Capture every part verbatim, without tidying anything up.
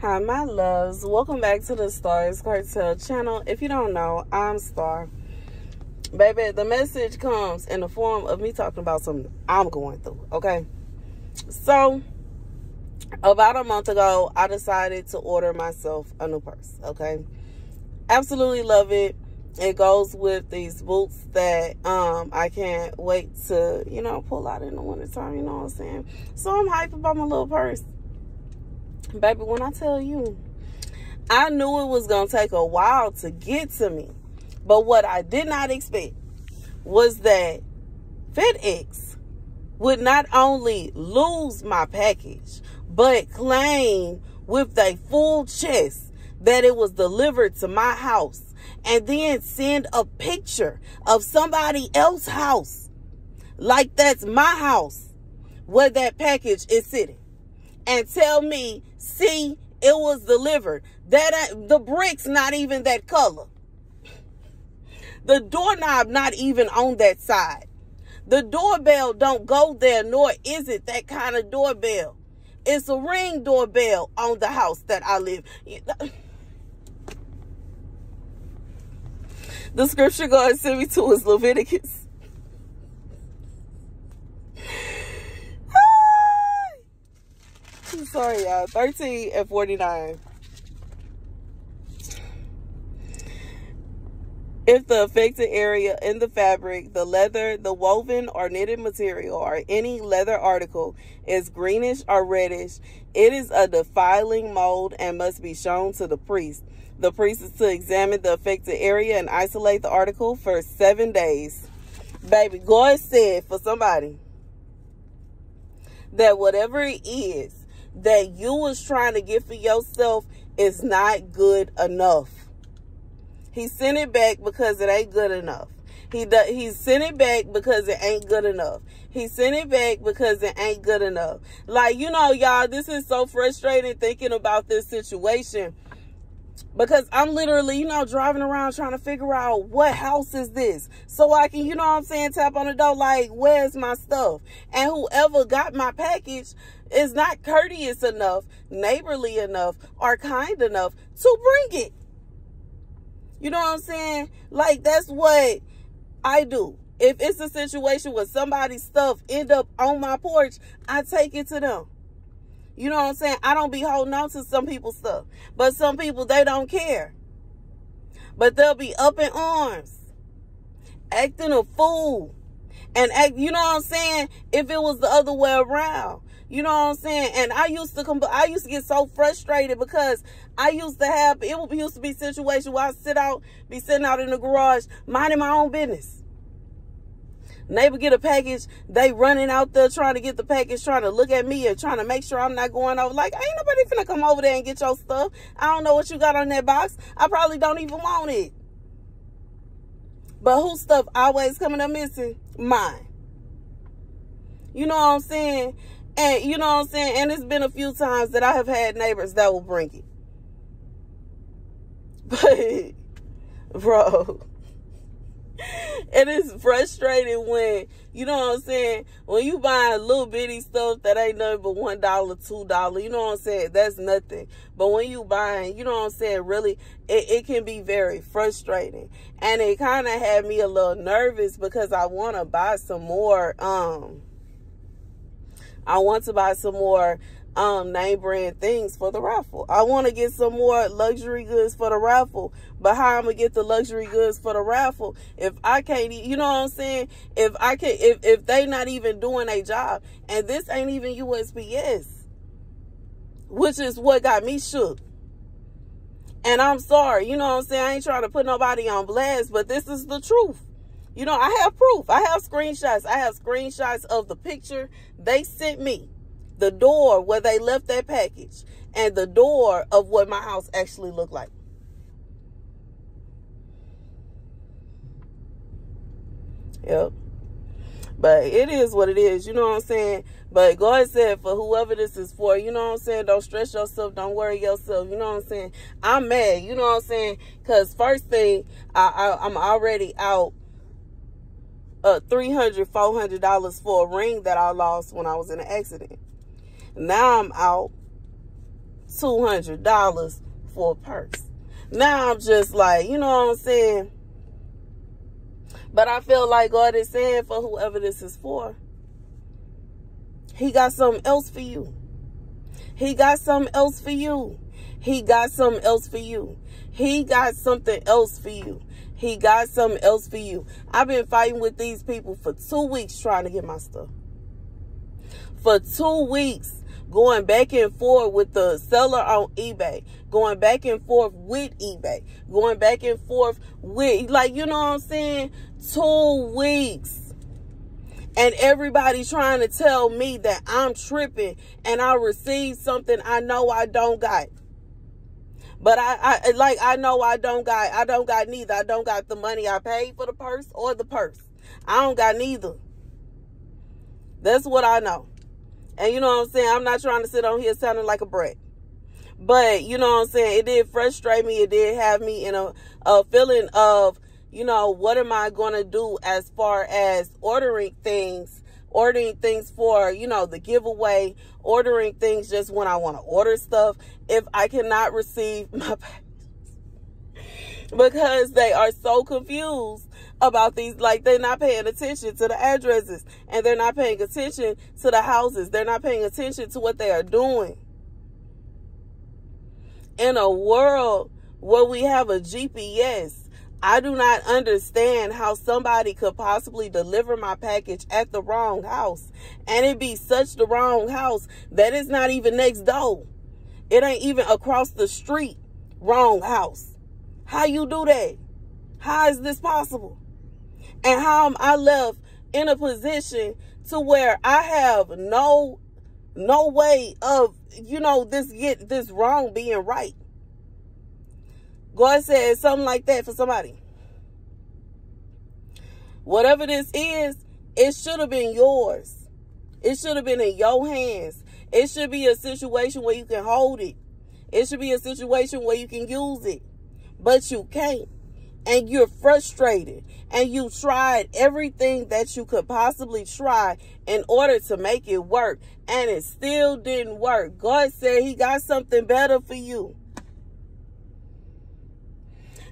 Hi my loves, welcome back to the StaR's Cartel channel. If you don't know, I'm Star. Baby, the message comes in the form of me talking about something I'm going through, okay? So about a month ago, I decided to order myself a new purse, okay? Absolutely love it. It goes with these boots that um, I can't wait to, you know, pull out in the wintertime, you know what I'm saying? So I'm hyped about my little purse. Baby, when I tell you, I knew it was going to take a while to get to me. But what I did not expect was that FedEx would not only lose my package, but claim with a full chest that it was delivered to my house and then send a picture of somebody else's house. Like that's my house where that package is sitting. And tell me, see, it was delivered. That uh, the brick's not even that color. The doorknob not even on that side. The doorbell don't go there, nor is it that kind of doorbell. It's a ring doorbell on the house that I live in. The scripture God sent me to is Leviticus. Sorry, y'all. thirteen and forty-nine. If the affected area in the fabric, the leather, the woven or knitted material, or any leather article is greenish or reddish, it is a defiling mold and must be shown to the priest. The priest is to examine the affected area and isolate the article for seven days. Baby, God said for somebody that whatever it is that you was trying to get for yourself is not good enough. He sent it back because it ain't good enough. He do, he sent it back because it ain't good enough. He sent it back because it ain't good enough. Like, you know, y'all, this is so frustrating thinking about this situation. Because I'm literally, you know, driving around trying to figure out what house is this. So I can, you know what I'm saying, tap on the door like, where's my stuff? And whoever got my package is not courteous enough, neighborly enough, or kind enough to bring it. You know what I'm saying? Like, that's what I do. If it's a situation where somebody's stuff end up on my porch, I take it to them. You know what I'm saying? I don't be holding on to some people's stuff. But some people, they don't care. But they'll be up in arms, acting a fool. And, act, you know what I'm saying, if it was the other way around. You know what I'm saying? And I used to I used to get so frustrated because I used to have, it used to be a situation where I sit out, be sitting out in the garage, minding my own business. Neighbor get a package, they running out there trying to get the package, trying to look at me and trying to make sure I'm not going over. Like, ain't nobody finna come over there and get your stuff. I don't know what you got on that box. I probably don't even want it. But whose stuff always coming up missing? Mine. You know what I'm saying? And you know what I'm saying? And it's been a few times that I have had neighbors that will bring it. But, bro, it is frustrating when, you know what I'm saying, when you buy little bitty stuff that ain't nothing but one dollar, two dollar, you know what I'm saying, that's nothing. But when you buying, you know what I'm saying, really, it, it can be very frustrating. And it kind of had me a little nervous because I want to buy some more, um, I want to buy some more um, name brand things for the raffle. I want to get some more luxury goods for the raffle. But how I'm going to get the luxury goods for the raffle if I can't, you know what I'm saying? If I can, if, if they not even doing their job. And this ain't even U S P S, which is what got me shook. And I'm sorry, you know what I'm saying? I ain't trying to put nobody on blast, but this is the truth. You know, I have proof. I have screenshots. I have screenshots of the picture they sent me. The door where they left that package. And the door of what my house actually looked like. Yep. But it is what it is. You know what I'm saying? But God said for whoever this is for, you know what I'm saying? Don't stress yourself. Don't worry yourself. You know what I'm saying? I'm mad. You know what I'm saying? Because first thing, I, I, I'm already out. Uh, three hundred, four hundred dollars for a ring that I lost when I was in an accident. Now I'm out two hundred dollars for a purse. Now I'm just like, you know what I'm saying? But I feel like God is saying, for whoever this is for, he got something else for you. He got something else for you. He got something else for you. He got something else for you. He got something else for you. I've been fighting with these people for two weeks trying to get my stuff. For two weeks, going back and forth with the seller on eBay. Going back and forth with eBay. Going back and forth with, like, you know what I'm saying? Two weeks. And everybody trying to tell me that I'm tripping and I received something I know I don't got. But I, I like I know I don't got I don't got neither. I don't got the money I paid for the purse or the purse. I don't got neither. That's what I know. And you know what I'm saying? I'm not trying to sit on here sounding like a brat. But you know what I'm saying? It did frustrate me. It did have me in a, a feeling of, you know, what am I going to do as far as ordering things, ordering things for, you know, the giveaway, ordering things just when I want to order stuff, if I cannot receive my packages, because they are so confused about these, like, they're not paying attention to the addresses, and they're not paying attention to the houses. They're not paying attention to what they are doing. In a world where we have a G P S, I do not understand how somebody could possibly deliver my package at the wrong house. And it be such the wrong house that it's not even next door. It ain't even across the street. Wrong house. How you do that? How is this possible? And how am I left in a position to where I have no no way of, you know, this get this wrong being right? God said something like that for somebody. Whatever this is, it should have been yours. It should have been in your hands. It should be a situation where you can hold it. It should be a situation where you can use it. But you can't. And you're frustrated. And you tried everything that you could possibly try in order to make it work. And it still didn't work. God said he got something better for you.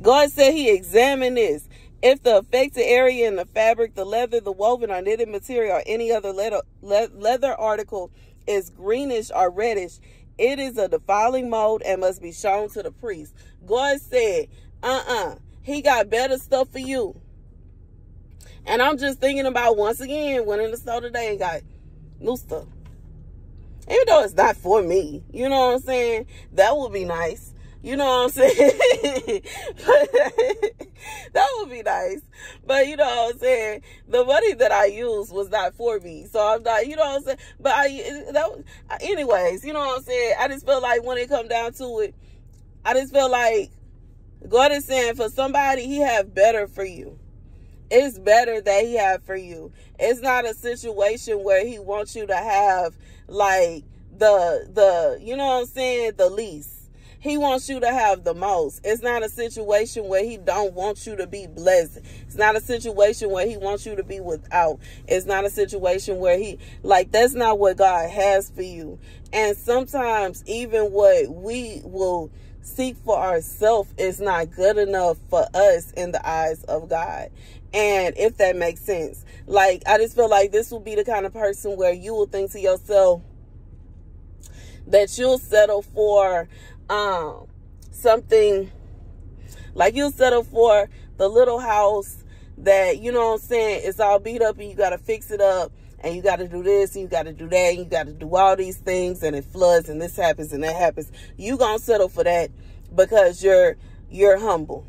God said he examined this. If the affected area in the fabric, the leather, the woven or knitted material, or any other leather, leather article is greenish or reddish, it is a defiling mold and must be shown to the priest. God said, uh-uh, he got better stuff for you. And I'm just thinking about, once again, went in the store today and got new stuff. Even though it's not for me, you know what I'm saying? That would be nice. You know what I'm saying? But, that would be nice. But you know what I'm saying? The money that I used was not for me. So I'm not, you know what I'm saying? But I, that was, anyways, you know what I'm saying? I just feel like when it come down to it, I just feel like God is saying for somebody, he have better for you. It's better that he have for you. It's not a situation where he wants you to have like the, the, you know what I'm saying? The least. He wants you to have the most. It's not a situation where he don't want you to be blessed. It's not a situation where he wants you to be without. It's not a situation where he, like, that's not what God has for you. And sometimes even what we will seek for ourselves is not good enough for us in the eyes of God. And if that makes sense, like, I just feel like this will be the kind of person where you will think to yourself that you'll settle for Um, something like you'll settle for the little house that, you know what I'm saying, it's all beat up and you got to fix it up and you got to do this and you got to do that and you got to do all these things and it floods and this happens and that happens. You gonna settle for that because you're, you're humble.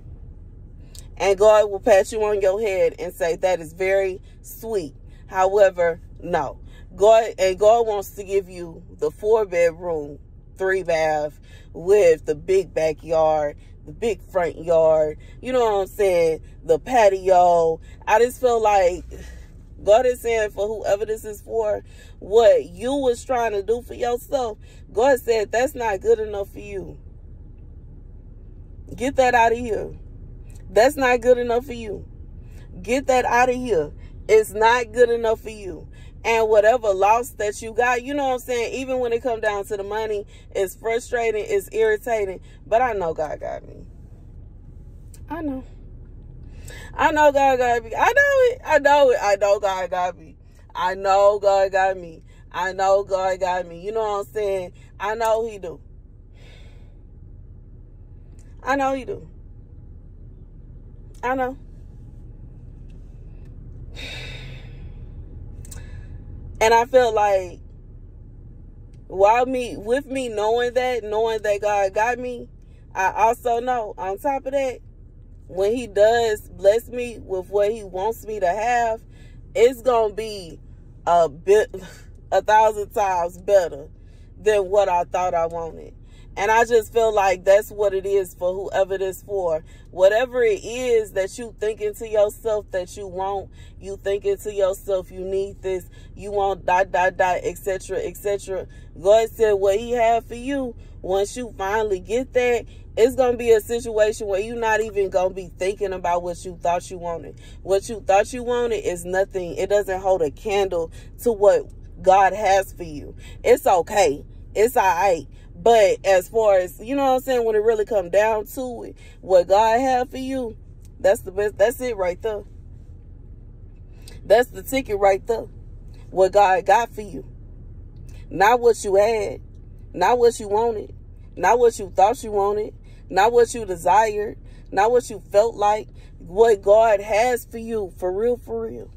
And God will pat you on your head and say, that is very sweet. However, no. God, and God wants to give you the four bedroom, three bath with the big backyard, the big front yard, you know what I'm saying, the patio. I just feel like God is saying for whoever this is for, what you was trying to do for yourself, God said that's not good enough for you. Get that out of here. That's not good enough for you. Get that out of here. It's not good enough for you. And whatever loss that you got, you know what I'm saying? Even when it comes down to the money, it's frustrating, it's irritating. But I know God got me. I know. I know God got me. I know it. I know it. I know God got me. I know God got me. I know God got me. You know what I'm saying? I know he do. I know he do. I know. And I feel like, while me, with me knowing that, knowing that God got me, I also know, on top of that, when he does bless me with what he wants me to have, it's going to be a bit, a thousand times better than what I thought I wanted. And I just feel like that's what it is for whoever it is for. Whatever it is that you thinking to yourself that you want, you thinking to yourself you need this, you want dot, dot, dot, et cetera, et cetera. God said what he had for you, once you finally get that, it's going to be a situation where you're not even going to be thinking about what you thought you wanted. What you thought you wanted is nothing. It doesn't hold a candle to what God has for you. It's okay. It's all right. But as far as, you know what I'm saying, when it really come down to it, what God had for you, that's the best. That's it right there. That's the ticket right there. What God got for you. Not what you had. Not what you wanted. Not what you thought you wanted. Not what you desired. Not what you felt like. What God has for you. For real, for real.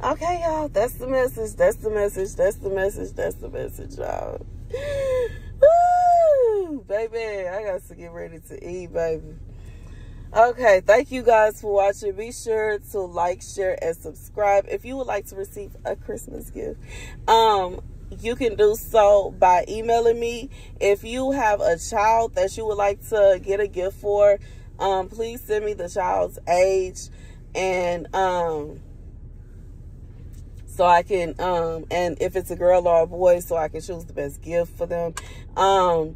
Okay, y'all, that's the message, that's the message, that's the message, that's the message, y'all. Woo! Baby, I got to get ready to eat, baby. Okay, thank you guys for watching. Be sure to like, share, and subscribe. If you would like to receive a Christmas gift, um, you can do so by emailing me. If you have a child that you would like to get a gift for, um, please send me the child's age and, um... so I can, um, and if it's a girl or a boy, so I can choose the best gift for them. Um,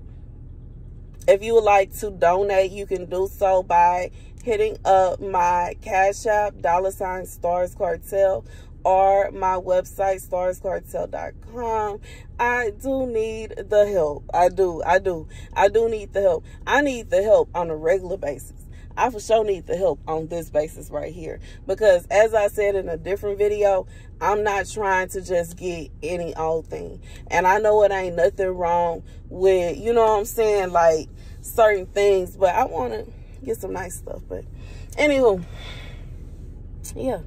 if you would like to donate, you can do so by hitting up my Cash App, dollar sign StaR's Cartel, or my website, stars cartel dot com. I do need the help. I do, I do. I do need the help. I need the help on a regular basis. I for sure need the help on this basis right here, because as I said in a different video, I'm not trying to just get any old thing. And I know it ain't nothing wrong with, you know what I'm saying, like certain things, but I want to get some nice stuff. But anywho, yeah.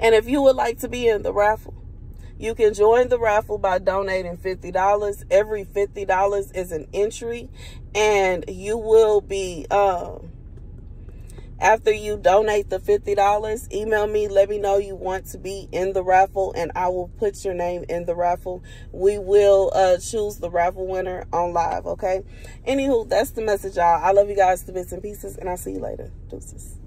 And if you would like to be in the raffle, you can join the raffle by donating fifty dollars. Every fifty dollars is an entry, and you will be, um, after you donate the fifty dollars, email me, let me know you want to be in the raffle, and I will put your name in the raffle. We will uh, choose the raffle winner on live, okay? Anywho, that's the message, y'all. I love you guys to bits and pieces, and I'll see you later. Deuces.